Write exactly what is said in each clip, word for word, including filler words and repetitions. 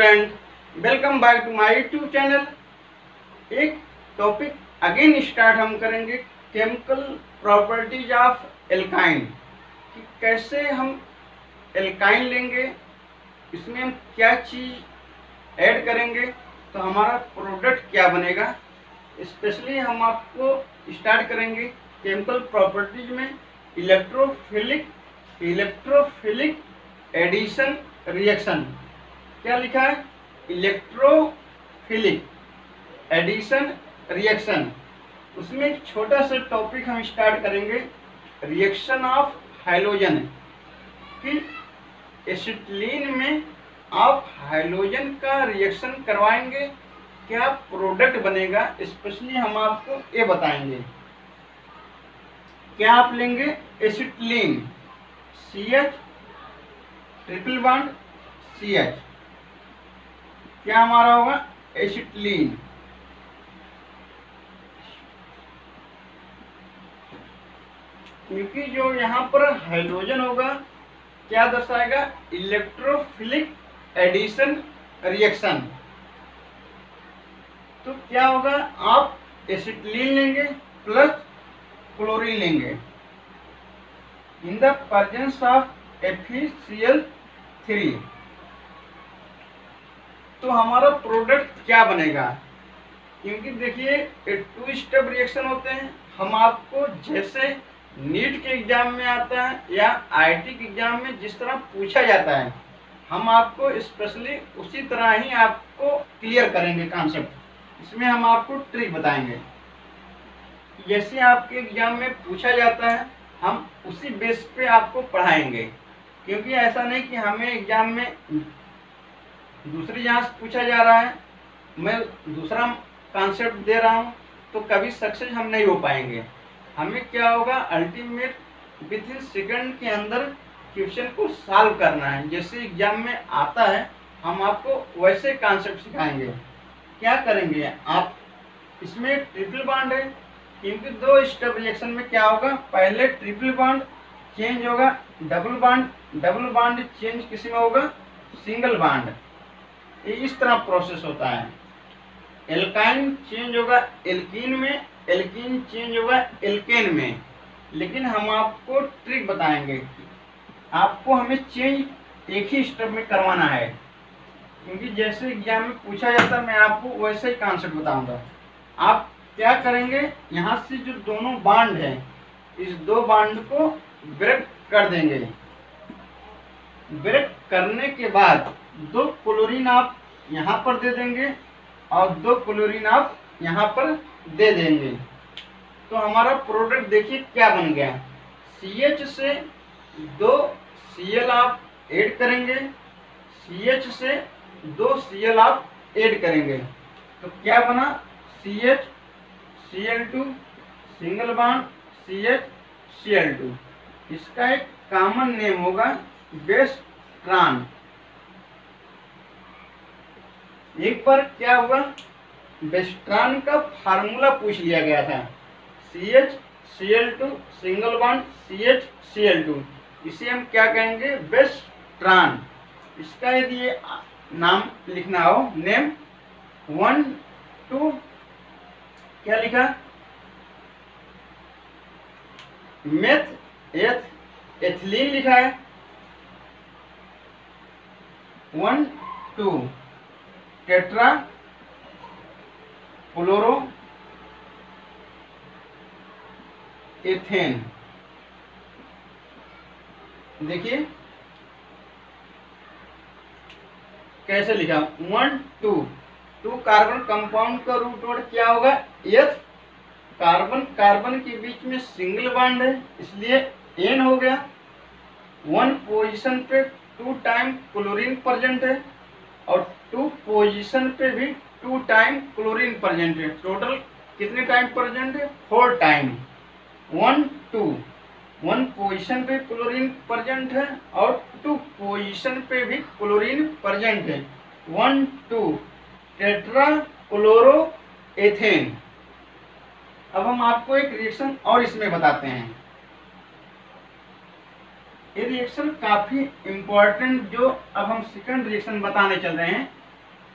Student welcome back to my YouTube channel. एक topic again start हम करेंगे, chemical properties of alkyne, कि कैसे हम एल्काइन लेंगे, इसमें हम क्या चीज़ ऐड करेंगे तो हमारा प्रोडक्ट क्या बनेगा। स्पेशली हम आपको स्टार्ट करेंगे केमिकल प्रॉपर्टीज में इलेक्ट्रोफिलिक इलेक्ट्रोफिलिक एडिशन रिएक्शन। क्या लिखा है? Electrophilic addition reaction. उसमें एक छोटा सा टॉपिक हम स्टार्ट करेंगे, रिएक्शन ऑफ हाइलोजन, कि एसिटिलीन में आप हाइलोजन का रिएक्शन करवाएंगे, क्या प्रोडक्ट बनेगा स्पेशली हम आपको ये बताएंगे। क्या आप लेंगे acetylene, C H triple bond C H, क्या हमारा होगा एसिटिलीन। क्योंकि जो यहाँ पर हाइड्रोजन होगा क्या दर्शाएगा? Electrophilic addition reaction. तो क्या होगा, आप एसिटिलीन लेंगे प्लस क्लोरीन लेंगे in the presence of F E C L three, तो हमारा प्रोडक्ट क्या बनेगा। क्योंकि देखिए ये टू स्टेप रिएक्शन होते हैं, हम आपको जैसे नीट के एग्जाम में आता है या आई आई टी के एग्जाम में जिस तरह पूछा जाता है, हम आपको स्पेशली उसी तरह ही आपको क्लियर करेंगे कॉन्सेप्ट। इसमें हम आपको ट्रिक बताएंगे, जैसे आपके एग्जाम में पूछा जाता है हम उसी बेस पे आपको पढ़ाएंगे। क्योंकि ऐसा नहीं कि हमें एग्जाम में दूसरी जहाँ से पूछा जा रहा है मैं दूसरा कॉन्सेप्ट दे रहा हूँ, तो कभी सक्सेस हम नहीं हो पाएंगे। हमें क्या होगा, अल्टीमेट विद इन सेकेंड के अंदर क्वेश्चन को सॉल्व करना है, जैसे एग्जाम में आता है हम आपको वैसे कॉन्सेप्ट सिखाएंगे। क्या करेंगे आप, इसमें ट्रिपल बॉन्ड है, क्योंकि दो स्टेप रिएक्शन में क्या होगा, पहले ट्रिपल बॉन्ड चेंज होगा double bond, double bond change किसी में होगा सिंगल बॉन्ड, ये इस तरह प्रोसेस होता है। एल्काइन चेंज होगा एल्कीन में, एल्कीन चेंज होगा एल्केन में। लेकिन हम आपको ट्रिक बताएंगे, आपको हमें चेंज एक ही स्टेप में करवाना है, क्योंकि जैसे एग्जाम में पूछा जाता है मैं आपको वैसे ही कॉन्सेप्ट बताऊँगा। आप क्या करेंगे, यहाँ से जो दोनों बांड हैं इस दो बांड को ब्रेक कर देंगे। ब्रेक करने के बाद दो क्लोरीन आप यहाँ पर दे देंगे और दो क्लोरीन आप यहाँ पर दे देंगे, तो हमारा प्रोडक्ट देखिए क्या बन गया। सी एच से दो सी एल आप ऐड करेंगे, सी एच से दो सी एल आप ऐड करेंगे, तो क्या बना C H C L two single bond C H C L two. इसका एक कॉमन नेम होगा बेस्ट्रांड। एक बार क्या हुआ, बेस्ट्रांड का फार्मूला पूछ लिया गया था, C H C L two single bond C H C L two, इसे हम क्या कहेंगे बेस्ट्रांड। इसका यदि नाम लिखना हो नेम वन टू क्या लिखा, मेथ एथ एथिलीन लिखा है, one two tetra chloro ethane. देखिए कैसे लिखा, one two two carbon compound का रूट वर्ड क्या होगा एथ, कार्बन कार्बन के बीच में सिंगल बॉन्ड है इसलिए एन हो गया, वन पोजीशन पे टू टाइम क्लोरीन प्रेजेंट है और टू पोजीशन पे भी टू टाइम क्लोरीन प्रेजेंट है, टोटल कितने टाइम प्रेजेंट है four time. One two, one position पे क्लोरीन प्रेजेंट है और टू पोजीशन पे भी क्लोरीन प्रेजेंट है, वन टू टेट्राक्लोरोएथेन। अब हम आपको एक रिएक्शन और इसमें बताते हैं, ये रिएक्शन काफी इम्पोर्टेंट, जो अब हम सेकंड रिएक्शन बताने चल रहे हैं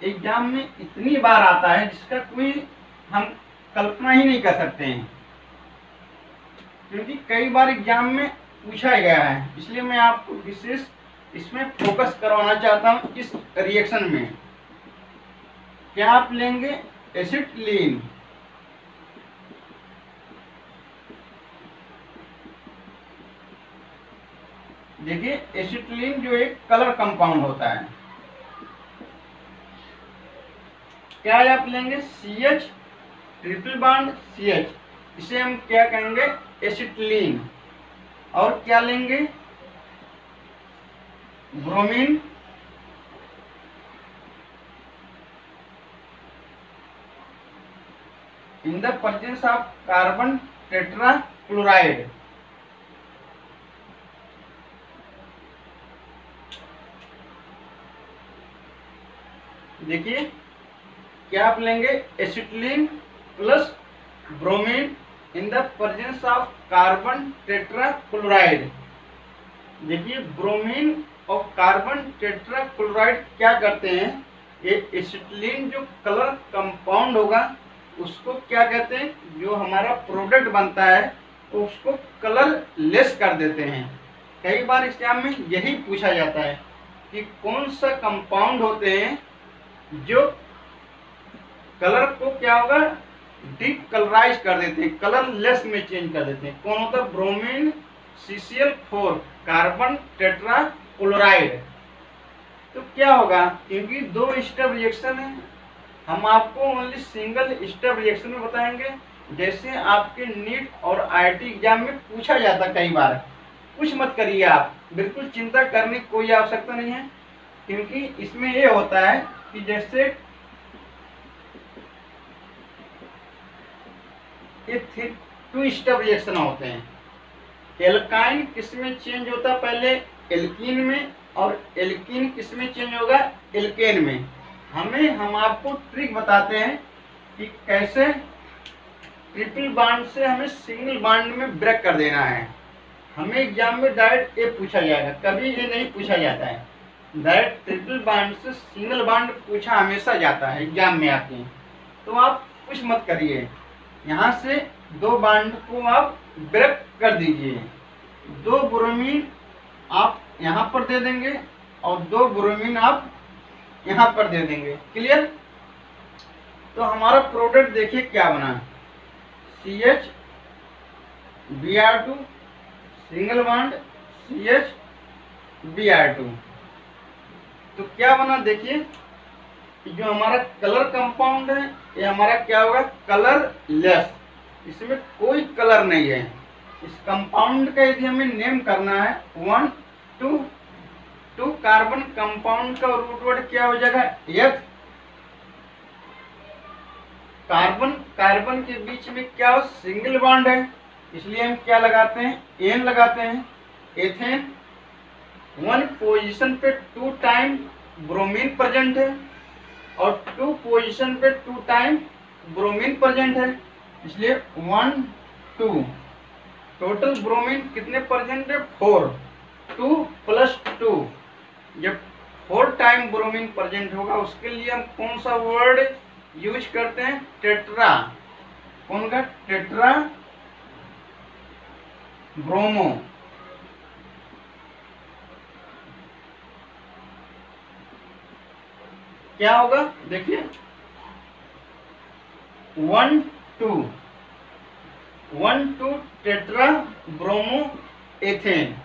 एग्जाम में इतनी बार आता है जिसका कोई हम कल्पना ही नहीं कर सकते हैं, क्योंकि कई बार एग्जाम में पूछा गया है। इसलिए मैं आपको विशेष इसमें फोकस करवाना चाहता हूँ। इस रिएक्शन में क्या आप लेंगे एसिटिलीन, देखिए एसिटिलीन जो एक कलर कंपाउंड होता है, क्या आप लेंगे CH ट्रिपल बॉन्ड CH, इसे हम क्या कहेंगे एसिटिलीन। और क्या लेंगे bromine, in the presence of carbon tetrachloride, देखिए क्या आप लेंगे acetylene plus bromine in the presence of carbon tetrachloride. देखिए ब्रोमीन और कार्बन टेट्राक्लोराइड क्या करते हैं, ये एसिटिलीन जो कलर कंपाउंड होगा उसको क्या कहते हैं, जो हमारा प्रोडक्ट बनता है तो उसको कलर लेस कर देते हैं। कई बार एग्जाम में यही पूछा जाता है कि कौन सा कंपाउंड होते हैं जो कलर को क्या होगा डिकलराइज कर देते हैं, कलर लेस में चेंज कर देते हैं। कौन होता है, bromine C C L four carbon tetrachloride. तो क्या होगा, क्योंकि दो स्टेप रिएक्शन है, हम आपको ओनली सिंगल स्टेप रिएक्शन में बताएंगे, जैसे आपके नीट और आई आई टी एग्जाम में पूछा जाता कई बार। कुछ मत करिए आप, बिल्कुल चिंता करने की कोई आवश्यकता नहीं है, क्योंकि इसमें ये होता है कि जैसे ये टू स्टेप रिएक्शन होते हैं, एल्काइन किसमें चेंज होता है, पहले एल्कीन में, और एल्कीन किसमें चेंज होगा एल्केन में। हमें हम आपको ट्रिक बताते हैं कि कैसे ट्रिपल बॉन्ड से हमें सिंगल बॉन्ड में ब्रेक कर देना है। हमें एग्जाम में डायरेक्ट ये पूछा जाएगा, कभी ये नहीं पूछा जाता है, डायरेक्ट ट्रिपल बॉन्ड से सिंगल बॉन्ड पूछा हमेशा जाता है एग्जाम में आते हैं। तो आप कुछ मत करिए, यहाँ से दो बॉन्ड को आप ब्रेक कर दीजिए, दो ब्रोमीन आप यहाँ पर दे देंगे और दो ब्रोमीन आप यहाँ पर दे देंगे, क्लियर। तो हमारा प्रोडक्ट देखिए क्या बना, C H B R two single bond C H B R two. तो क्या बना, देखिए जो हमारा कलर कंपाउंड है ये हमारा क्या होगा कलर लेस, इसमें कोई कलर नहीं है। इस कंपाउंड का यदि हमें नेम करना है one two two carbon compound का रूट वर्ड क्या हो जाएगा एफ, कार्बन कार्बन के बीच में क्या हो सिंगल बॉन्ड है, इसलिए हम क्या लगाते हैं एन लगाते हैं। एथेन वन पोजीशन पे टू टाइम ब्रोमीन प्रेजेंट है और टू पोजीशन पे टू टाइम ब्रोमीन प्रेजेंट है, इसलिए वन टू, टोटल ब्रोमीन कितने प्रेजेंट है फोर, टू प्लस टू, जब फोर टाइम ब्रोमीन प्रेजेंट होगा उसके लिए हम कौन सा वर्ड यूज करते हैं टेट्रा, कौन का टेट्रा ब्रोमो, क्या होगा देखिए one two one two tetra bromo ethane.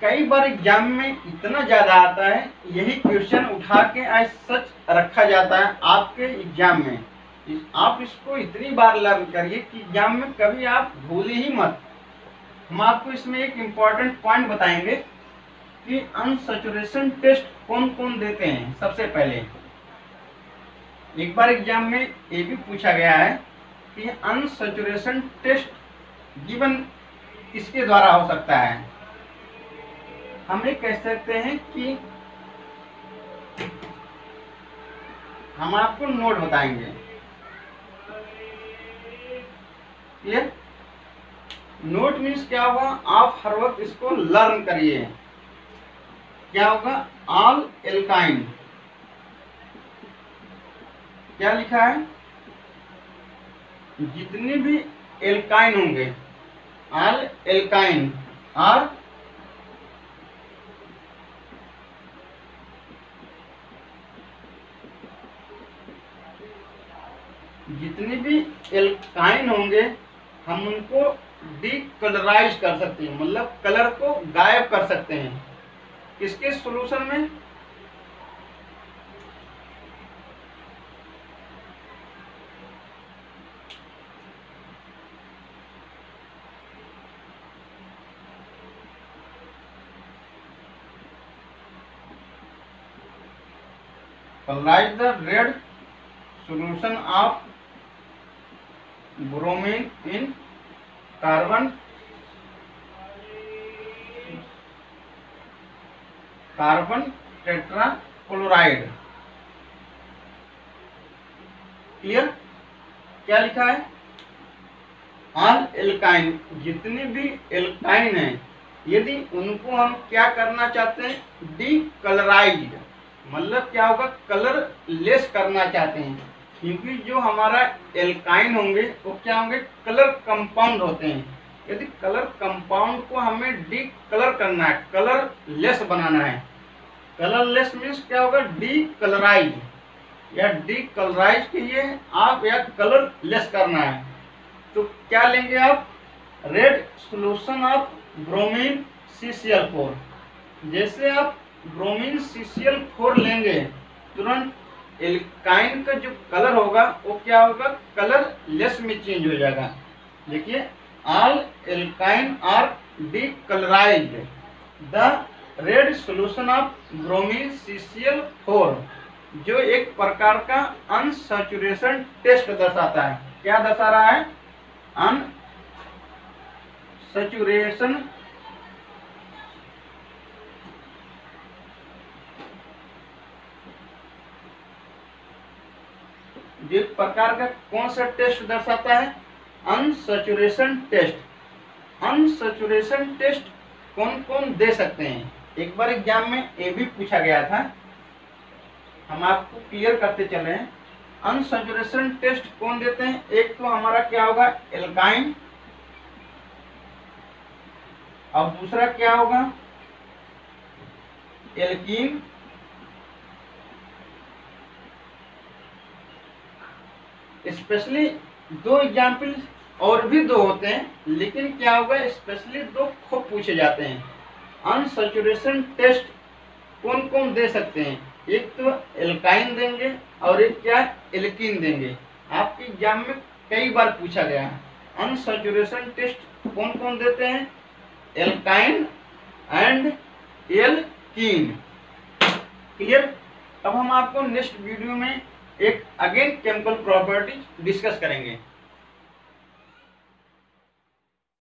कई बार एग्जाम में इतना ज्यादा आता है, यही क्वेश्चन उठा के आज सच रखा जाता है आपके एग्जाम में। आप इसको इतनी बार लर्न करिए कि एग्जाम में कभी आप भूले ही मत। हम आपको इसमें एक इम्पॉर्टेंट पॉइंट बताएंगे कि अनसैचुरेशन टेस्ट कौन कौन देते हैं। सबसे पहले एक बार एग्जाम में ये भी पूछा गया है कि अनसैचुरेशन टेस्ट गिवन किसके द्वारा हो सकता है, हम ये कह सकते हैं कि हम आपको नोट बताएंगे, क्लियर। नोट मीन्स क्या हुआ, आप हर वक्त इसको लर्न करिए, क्या होगा ऑल एल्काइन क्या लिखा है, जितने भी एल्काइन होंगे आल एल्काइन आर जितने भी एल्काइन होंगे हम उनको डिकलराइज कर सकते हैं, मतलब कलर को गायब कर सकते हैं। किसके सॉल्यूशन में, colourise the red solution of bromine in carbon carbon tetrachloride. Clear. क्या लिखा है, ऑल एल्काइन जितने भी एल्काइन हैं यदि उनको हम क्या करना चाहते हैं, डिकलराइज, मतलब क्या होगा, कलर लेस करना चाहते हैं, क्योंकि जो हमारा एल्काइन होंगे वो तो क्या होंगे, कलर कंपाउंड होते हैं। यदि कलर कंपाउंड को हमें डी कलर करना है, कलर लेस बनाना है, कलर लेस मीन्स क्या होगा, डी कलराइज, या डी कलराइज के लिए आप या कलर लेस करना है, तो क्या लेंगे आप, red solution of bromine C C L four. जैसे आप bromine C C L four लेंगे, तुरंत एल्काइन का जो कलर होगा वो क्या होगा, कलर लेस में चेंज हो जाएगा। देखिए, all alkyne are decolourised the red solution of bromine C C L four, जो एक प्रकार का अनसैचुरेशन टेस्ट दर्शाता है। क्या दर्शा रहा है, अनसैचुरेशन एक प्रकार का कौन सा टेस्ट दर्शाता है, अनसैचुरेशन टेस्ट। अनसैचुरेशन टेस्ट कौन कौन दे सकते हैं, एक बार एग्जाम में ये भी पूछा गया था, हम आपको क्लियर करते चले हैं। अनसैचुरेशन टेस्ट कौन देते हैं, एक तो हमारा क्या होगा, एल्काइन, और दूसरा क्या होगा, एल्कीन, स्पेशली दो एग्जाम्पल और भी दो होते हैं, लेकिन क्या होगा, स्पेशली दो खूब पूछे जाते हैं। अनसैचुरेशन टेस्ट कौन कौन दे सकते हैं, एक तो एल्काइन देंगे और एक क्या, एल्कीन देंगे। आपके एग्जाम में कई बार पूछा गया है। अनसैचुरेशन टेस्ट कौन कौन देते हैं, एल्काइन एंड एल्कीन। क्लियर। अब हम आपको नेक्स्ट वीडियो में एक अगेन केमिकल प्रॉपर्टी डिस्कस करेंगे।